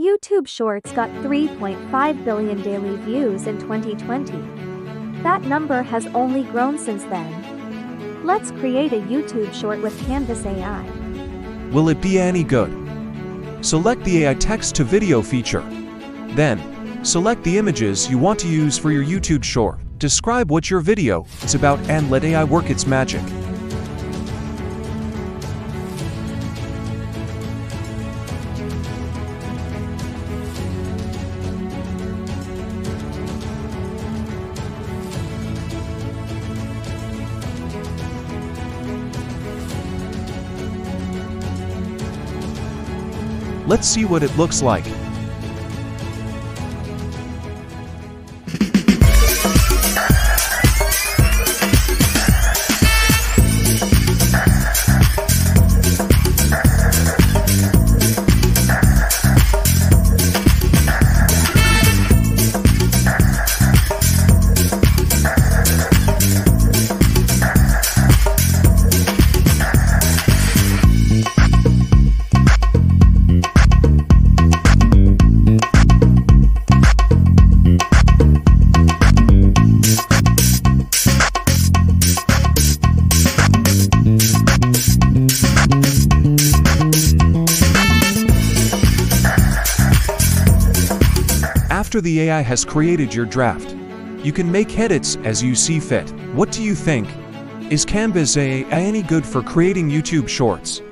YouTube Shorts got 3.5 billion daily views in 2020. That number has only grown since then. Let's create a YouTube Short with Canva's AI. Will it be any good? Select the AI text-to-video feature. Then, select the images you want to use for your YouTube Short. Describe what your video is about and let AI work its magic. Let's see what it looks like. After the AI has created your draft, you can make edits as you see fit. What do you think? Is Canva's AI any good for creating YouTube Shorts?